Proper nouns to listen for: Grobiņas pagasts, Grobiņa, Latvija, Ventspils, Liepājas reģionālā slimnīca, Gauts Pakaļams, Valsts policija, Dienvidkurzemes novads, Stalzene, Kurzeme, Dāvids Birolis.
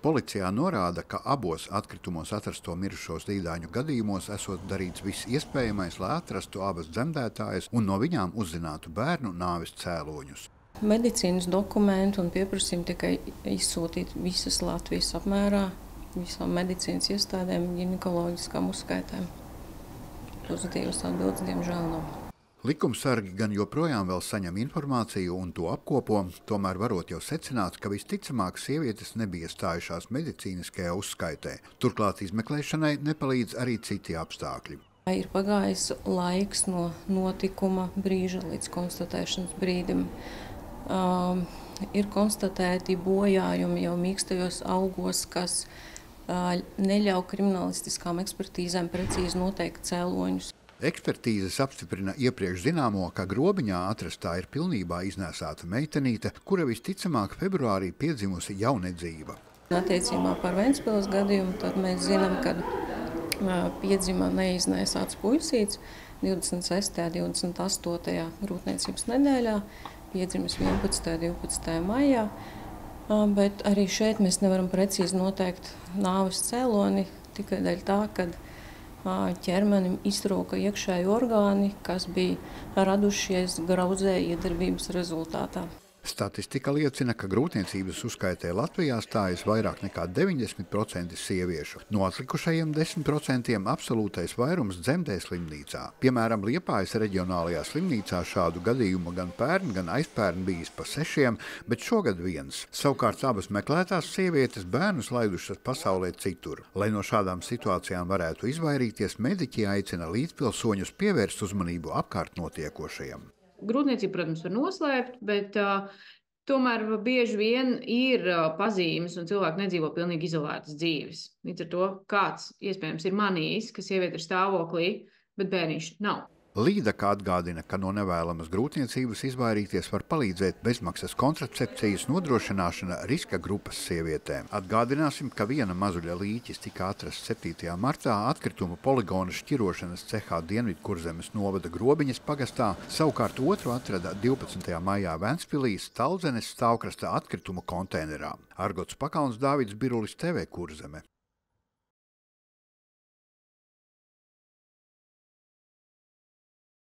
Policijā norāda, ka abos atkritumos atrasto mirušos dīdaiņu gadījumos esot darīts viss iespējamais, lai atrastu abas dzemdētājas un no viņām uzzinātu bērnu nāves cēloņus. Medicīnas dokumentu un pieprasījumu tikai izsūtīt visas Latvijas apmērā, visām medicīnas iestādēm, ginekoloģiskām uzskaitēm. Pozitīvas atbildes, diemžēl, nav. Likumsargi gan joprojām vēl saņem informāciju un to apkopo, tomēr varot jau secināt, ka visticamāk sievietes nebija stājušās medicīniskajā uzskaitē. Turklāt izmeklēšanai nepalīdz arī citi apstākļi. Ir pagājis laiks no notikuma brīža līdz konstatēšanas brīdim. Ir konstatēti bojājumi jau mīkstajos augos, kas neļauj kriminālistiskām ekspertīzēm precīzi noteikt cēloņus. Ekspertīzes apstiprina iepriekš zināmo, ka Grobiņā atrastā ir pilnībā iznēsāta meitenīte, kura visticamāk februārī piedzimusi jaunedzīva. Attiecībā par Ventspils gadījumu tad mēs zinām, ka piedzima neiznēsāts puisīts 26. un 28. grūtniecības nedēļā, piedzimis 11. un 12. maijā, bet arī šeit mēs nevaram precīzi noteikt nāves cēloni tikai daļ tā, kad ķermenim iztrūka iekšēji orgāni, kas bija radušies grauzēja iedarbības rezultātā. Statistika liecina, ka grūtniecības uzskaitē Latvijā stājas vairāk nekā 90% sieviešu. No atlikušajiem 10% absolūtais vairums dzemdē slimnīcā. Piemēram, Liepājas reģionālajā slimnīcā šādu gadījumu gan pērn, gan aizpērn bijis pa 6, bet šogad 1. Savukārt abas meklētās sievietes bērnus laidušas pasaulē citur. Lai no šādām situācijām varētu izvairīties, mediķi aicina līdzpilsoņus pievērst uzmanību apkārt notiekošajiem. Grūtniecība, protams, var noslēpt, bet tomēr bieži vien ir pazīmes un cilvēki nedzīvo pilnīgi izolētas dzīves. Līdz ar to kāds, iespējams, ir manījis, ka sieviete ir stāvoklī, bet bērniņš nav. Līdaka atgādina, ka no nevēlamas grūtniecības izvairīties var palīdzēt bezmaksas kontracepcijas nodrošināšana riska grupas sievietēm. Atgādināsim, ka viena mazuļa līķis tika atrasts 7. martā atkrituma poligona šķirošanas cehā Dienvidkurzemes novada Grobiņas pagastā, savukārt otru atrada 12. maijā Ventspilī Stalzenes stāvkrasta atkrituma konteinerā. Gauts Pakaļams, Dāvids Birolis, TV Kurzeme.